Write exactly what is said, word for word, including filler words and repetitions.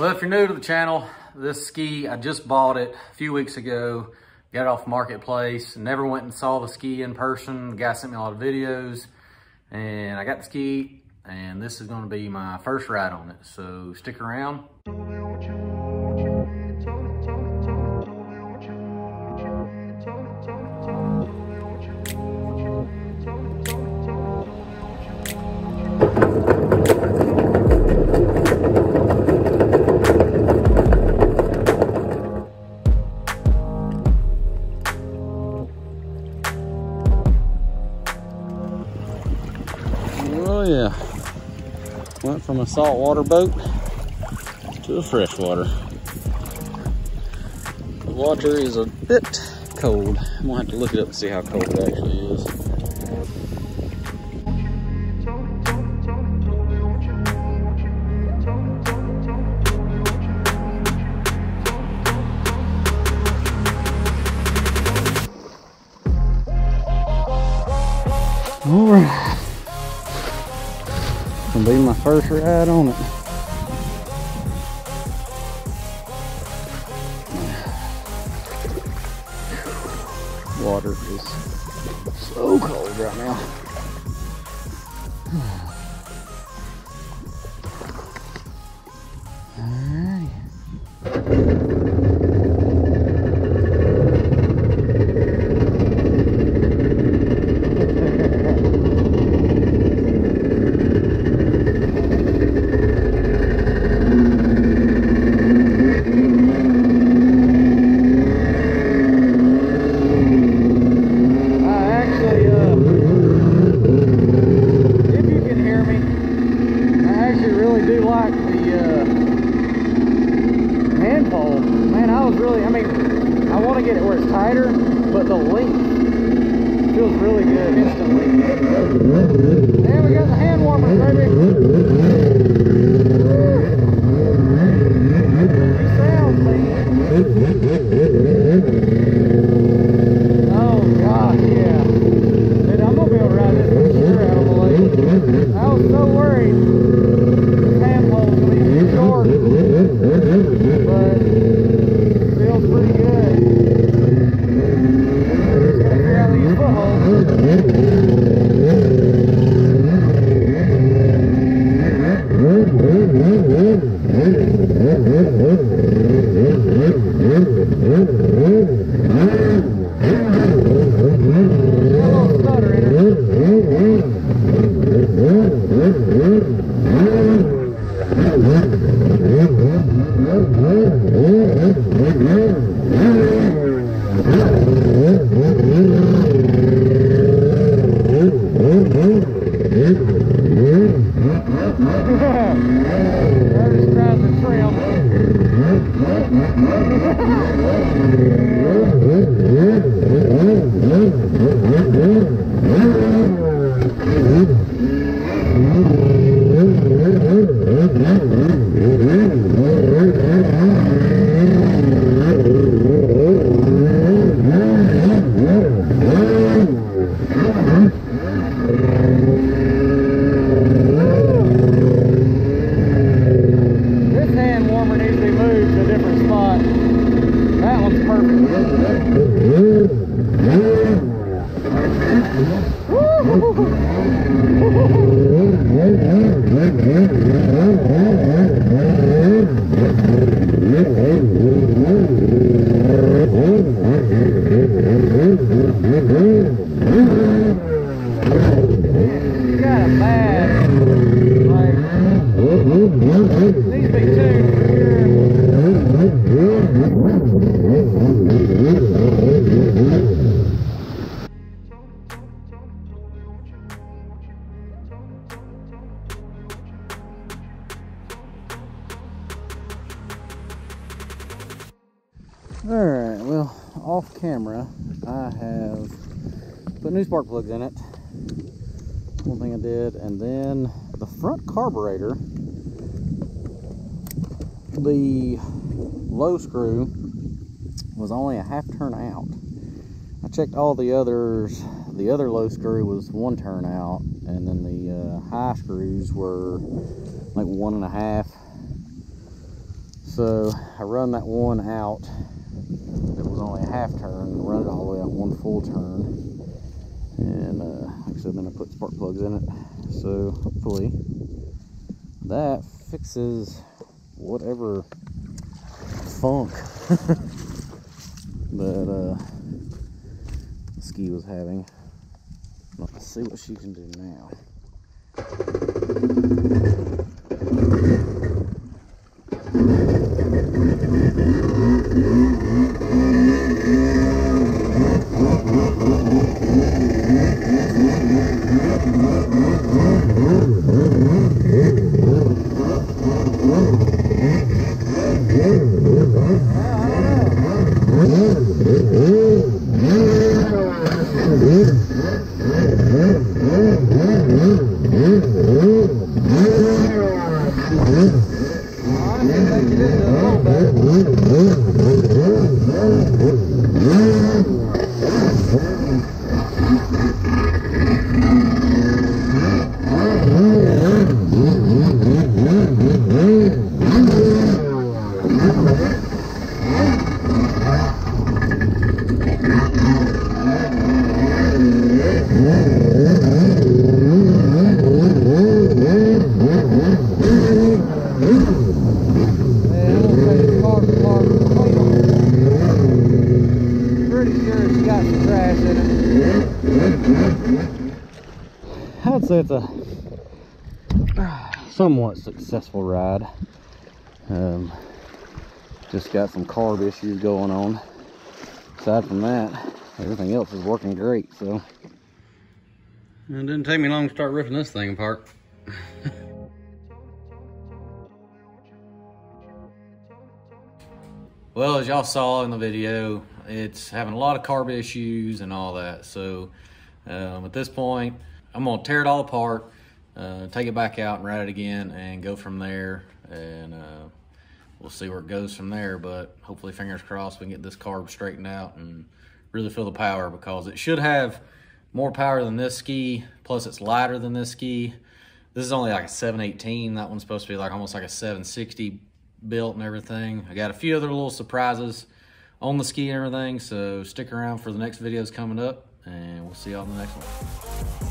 Well, if you're new to the channel, this ski, I just bought it a few weeks ago, got it off Marketplace, never went and saw the ski in person. The guy sent me a lot of videos, and I got the ski, and this is gonna be my first ride on it, so stick around. Yeah, went from a saltwater boat to a freshwater. The water is a bit cold. I'm gonna have to look it up and see how cold it actually is. All right. Be my first ride on it. Water is so cold right now. All right. Alright, well, off camera, I have put new spark plugs in it. One thing I did, and then the front carburetor, the low screw was only a half turn out. I checked all the others. The other low screw was one turn out, and then the uh, high screws were like one and a half. So I run that one out that was only a half turn and run it all the way out one full turn. And uh, like I said, then I put spark plugs in it. So hopefully that fixes whatever funk that uh, the ski was having. Let's see what she can do now. I'd say it's a somewhat successful ride. Um, just got some carb issues going on. Aside from that, everything else is working great. So it didn't take me long to start ripping this thing apart. Well, as y'all saw in the video, it's having a lot of carb issues and all that. So um, at this point, I'm gonna tear it all apart, uh, take it back out and ride it again and go from there. And uh, we'll see where it goes from there, but hopefully, fingers crossed, we can get this carb straightened out and really feel the power, because it should have more power than this ski, plus it's lighter than this ski. This is only like a seven eighteen. That one's supposed to be like almost like a seven sixty built and everything. I got a few other little surprises on the ski and everything, so stick around for the next videos coming up, and we'll see y'all in the next one.